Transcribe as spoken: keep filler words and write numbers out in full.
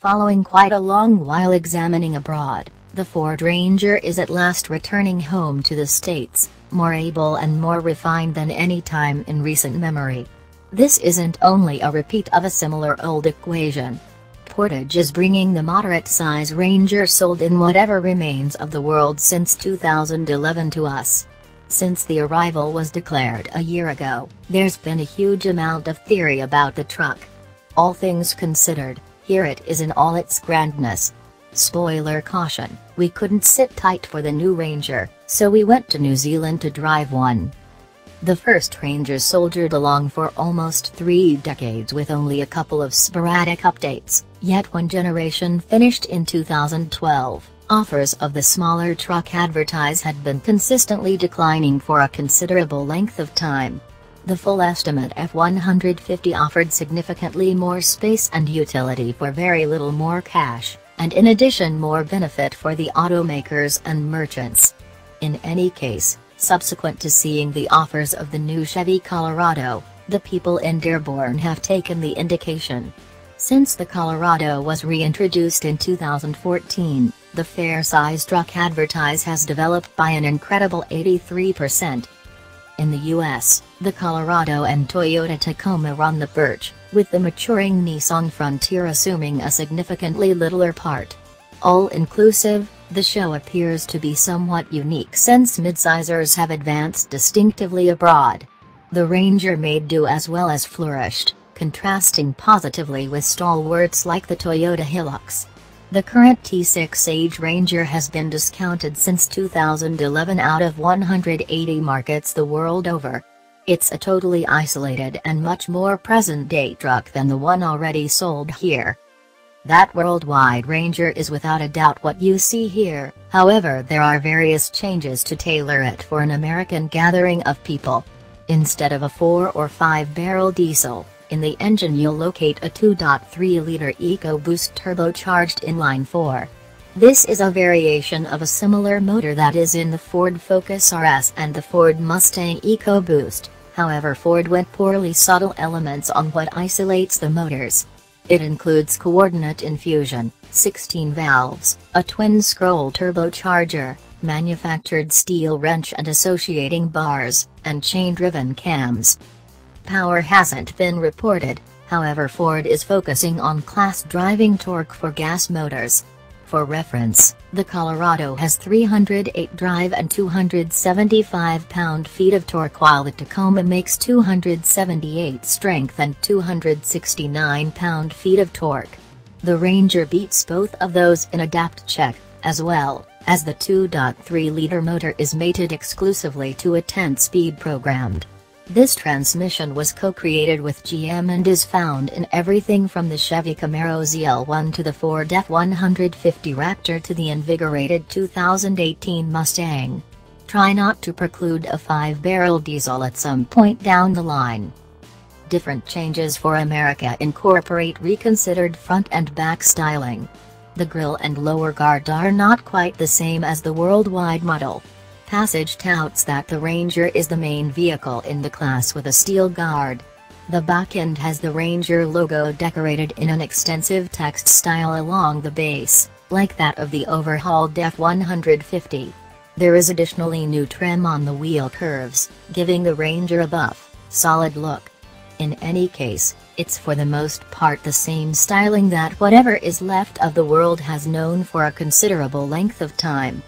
Following quite a long while examining abroad, the Ford Ranger is at last returning home to the States, more able and more refined than any time in recent memory. This isn't only a repeat of a similar old equation. Portage is bringing the moderate-size Ranger sold in whatever remains of the world since two thousand eleven to us. Since the arrival was declared a year ago, there's been a huge amount of theory about the truck. All things considered, here it is in all its grandness. Spoiler caution, we couldn't sit tight for the new Ranger, so we went to New Zealand to drive one. The first Ranger soldiered along for almost three decades with only a couple of sporadic updates, yet one generation finished in two thousand twelve. Offers of the smaller truck advertised had been consistently declining for a considerable length of time. The full estimate F one fifty offered significantly more space and utility for very little more cash, and in addition more benefit for the automakers and merchants. In any case, subsequent to seeing the offers of the new Chevy Colorado, the people in Dearborn have taken the indication. Since the Colorado was reintroduced in two thousand fourteen, the fair-size truck advertise has developed by an incredible eighty-three percent. In the U S, the Colorado and Toyota Tacoma run the perch, with the maturing Nissan Frontier assuming a significantly littler part. All-inclusive, the show appears to be somewhat unique since midsizers have advanced distinctively abroad. The Ranger made do as well as flourished, contrasting positively with stalwarts like the Toyota Hilux. The current T six age Ranger has been discounted since two thousand eleven out of one hundred eighty markets the world over. It's a totally isolated and much more present-day truck than the one already sold here. That worldwide Ranger is without a doubt what you see here, however there are various changes to tailor it for an American gathering of people. Instead of a four or five barrel diesel, in the engine you'll locate a two point three liter EcoBoost turbocharged inline four. This is a variation of a similar motor that is in the Ford Focus R S and the Ford Mustang EcoBoost, however Ford went poorly subtle elements on what isolates the motors. It includes coordinate infusion, sixteen valves, a twin-scroll turbocharger, manufactured steel wrench and associating bars, and chain-driven cams. Power hasn't been reported, however Ford is focusing on class driving torque for gas motors. For reference, the Colorado has three hundred eight drive and two hundred seventy-five pound-feet of torque while the Tacoma makes two hundred seventy-eight strength and two hundred sixty-nine pound-feet of torque. The Ranger beats both of those in adapt check, as well, as the two point three liter motor is mated exclusively to a ten-speed programmed. This transmission was co-created with G M and is found in everything from the Chevy Camaro Z L one to the Ford F one fifty Raptor to the invigorated two thousand eighteen Mustang. Try not to preclude a five barrel diesel at some point down the line. Different changes for America incorporate reconsidered front and back styling. The grille and lower guard are not quite the same as the worldwide model. Passage touts that the Ranger is the main vehicle in the class with a steel guard. The back end has the Ranger logo decorated in an extensive text style along the base, like that of the overhauled F one fifty. There is additionally new trim on the wheel curves, giving the Ranger a buff, solid look. In any case, it's for the most part the same styling that whatever is left of the world has known for a considerable length of time.